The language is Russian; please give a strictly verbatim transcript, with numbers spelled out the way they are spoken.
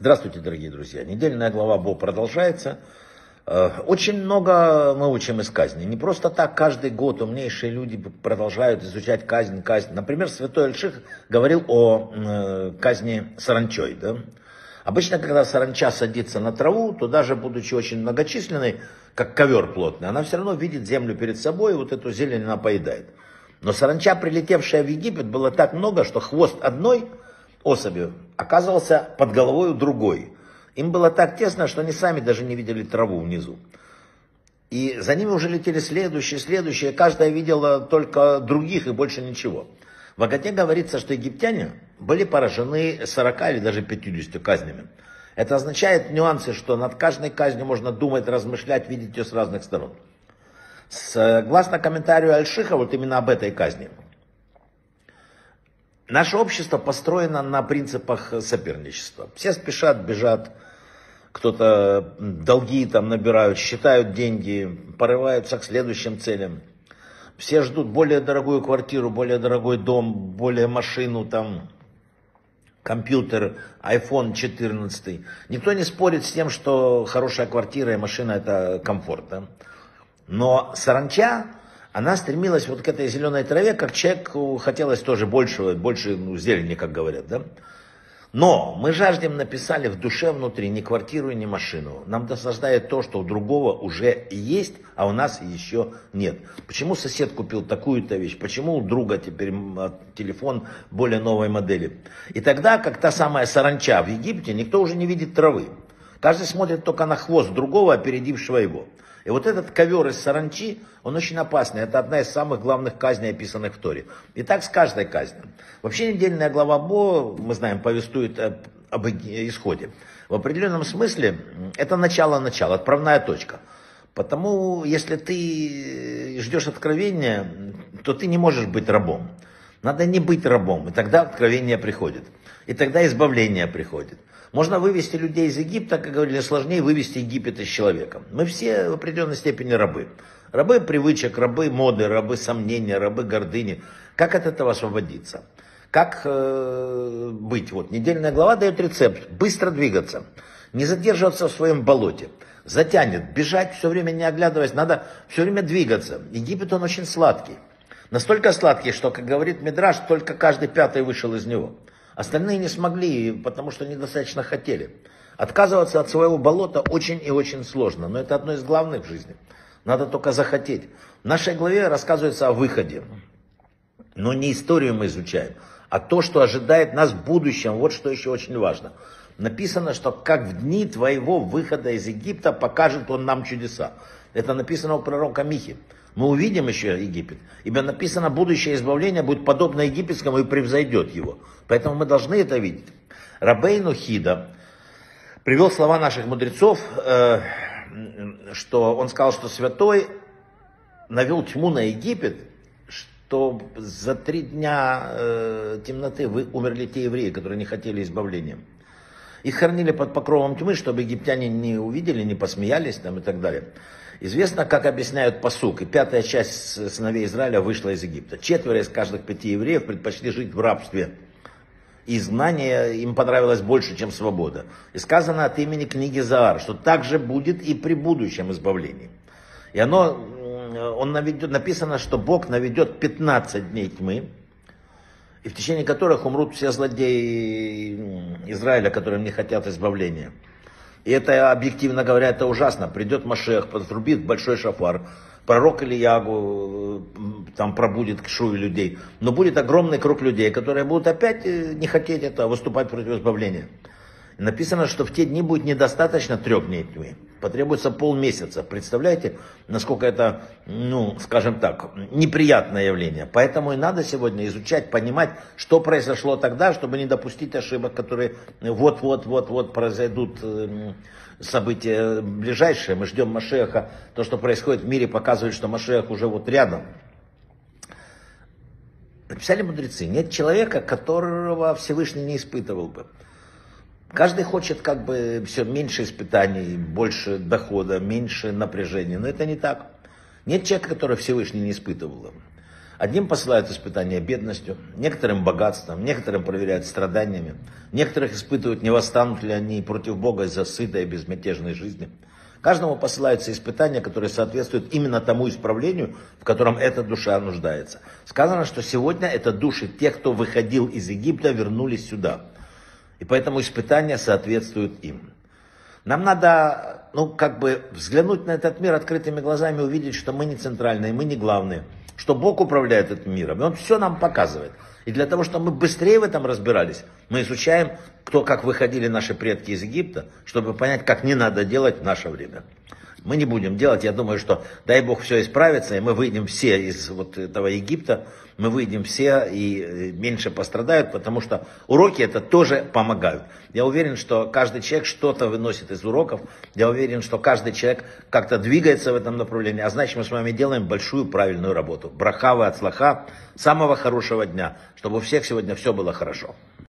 Здравствуйте, дорогие друзья. Недельная глава Бо продолжается. Очень много мы учим из казни. Не просто так каждый год умнейшие люди продолжают изучать казнь, казнь. Например, святой Альших говорил о казни саранчой. Да? Обычно, когда саранча садится на траву, то даже будучи очень многочисленной, как ковер плотный, она все равно видит землю перед собой, и вот эту зелень она поедает. Но саранча, прилетевшая в Египет, было так много, что хвост одной особи оказывался под головой другой. Им было так тесно, что они сами даже не видели траву внизу. И за ними уже летели следующие, следующие. Каждая видела только других и больше ничего. В Агоде говорится, что египтяне были поражены сорока или даже пятьюдесятью казнями. Это означает нюансы, что над каждой казнью можно думать, размышлять, видеть ее с разных сторон. Согласно комментарию Альшиха, вот именно об этой казни. Наше общество построено на принципах соперничества. Все спешат, бежат, кто-то долги там набирают, считают деньги, порываются к следующим целям. Все ждут более дорогую квартиру, более дорогой дом, более машину, там, компьютер, айфон четырнадцать. Никто не спорит с тем, что хорошая квартира и машина – это комфорт. Да? Но саранча, она стремилась вот к этой зеленой траве, как человеку хотелось тоже большего, больше ну, зелени, как говорят, да? Но мы жаждем, написали в душе внутри, ни квартиру, ни машину. Нам досаждает то, что у другого уже есть, а у нас еще нет. Почему сосед купил такую-то вещь? Почему у друга теперь телефон более новой модели? И тогда, как та самая саранча в Египте, никто уже не видит травы. Каждый смотрит только на хвост другого, опередившего его. И вот этот ковер из саранчи, он очень опасный. Это одна из самых главных казней, описанных в Торе. И так с каждой казнью. Вообще недельная глава Бо, мы знаем, повествует об, об исходе. В определенном смысле это начало-начало, отправная точка. Потому если ты ждешь откровения, то ты не можешь быть рабом. Надо не быть рабом, и тогда откровение приходит. И тогда избавление приходит. Можно вывести людей из Египта, как говорили, сложнее вывести Египет из человека. Мы все в определенной степени рабы. Рабы привычек, рабы моды, рабы сомнения, рабы гордыни. Как от этого освободиться? Как э, быть? Вот, недельная глава дает рецепт. Быстро двигаться. Не задерживаться в своем болоте. Затянет. Бежать, все время не оглядываясь. Надо все время двигаться. Египет, он очень сладкий. Настолько сладкий, что, как говорит Мидраш, только каждый пятый вышел из него. Остальные не смогли, потому что недостаточно хотели. Отказываться от своего болота очень и очень сложно, но это одно из главных в жизни. Надо только захотеть. В нашей главе рассказывается о выходе. Но не историю мы изучаем, а то, что ожидает нас в будущем. Вот что еще очень важно. Написано, что как в дни твоего выхода из Египта покажет он нам чудеса. Это написано у пророка Михи. Мы увидим еще Египет, ибо написано, будущее избавление будет подобно египетскому и превзойдет его. Поэтому мы должны это видеть. Рабейну Хида привел слова наших мудрецов, что он сказал, что святой навел тьму на Египет, что за три дня темноты вы умерли те евреи, которые не хотели избавления. Их хоронили под покровом тьмы, чтобы египтяне не увидели, не посмеялись там и так далее. Известно, как объясняют пасук, и пятая часть сыновей Израиля вышла из Египта. Четверо из каждых пяти евреев предпочли жить в рабстве. И изгнание им понравилось больше, чем свобода. И сказано от имени книги Заар, что так же будет и при будущем избавлении. И оно, он наведет, написано, что Бог наведет пятнадцать дней тьмы, и в течение которых умрут все злодеи Израиля, которым не хотят избавления. И это, объективно говоря, это ужасно. Придет Машех, подрубит большой шафар, пророк Ильягу там пробудит к шуе людей. Но будет огромный круг людей, которые будут опять не хотеть это, выступать против избавления. И написано, что в те дни будет недостаточно трех дней тьмы. Потребуется полмесяца. Представляете, насколько это, ну, скажем так, неприятное явление. Поэтому и надо сегодня изучать, понимать, что произошло тогда, чтобы не допустить ошибок, которые вот-вот-вот-вот произойдут, события ближайшие. Мы ждем Мошиаха. То, что происходит в мире, показывает, что Мошиах уже вот рядом. Написали мудрецы, нет человека, которого Всевышний не испытывал бы. Каждый хочет как бы все меньше испытаний, больше дохода, меньше напряжения. Но это не так. Нет человека, который Всевышний не испытывал. Одним посылают испытания бедностью, некоторым богатством, некоторым проверяют страданиями, некоторых испытывают, не восстанут ли они против Бога из-за сытой и безмятежной жизни. Каждому посылаются испытания, которые соответствуют именно тому исправлению, в котором эта душа нуждается. Сказано, что сегодня это души тех, кто выходил из Египта, вернулись сюда. И поэтому испытания соответствуют им. Нам надо, ну, как бы взглянуть на этот мир открытыми глазами, увидеть, что мы не центральные, мы не главные, что Бог управляет этим миром, и Он все нам показывает. И для того, чтобы мы быстрее в этом разбирались, мы изучаем, кто как выходили наши предки из Египта, чтобы понять, как не надо делать в наше время. Мы не будем делать, я думаю, что дай Бог все исправится, и мы выйдем все из вот этого Египта, мы выйдем все и меньше пострадают, потому что уроки это тоже помогают. Я уверен, что каждый человек что-то выносит из уроков, я уверен, что каждый человек как-то двигается в этом направлении, а значит мы с вами делаем большую правильную работу. Браха ва ацлаха, самого хорошего дня, чтобы у всех сегодня все было хорошо.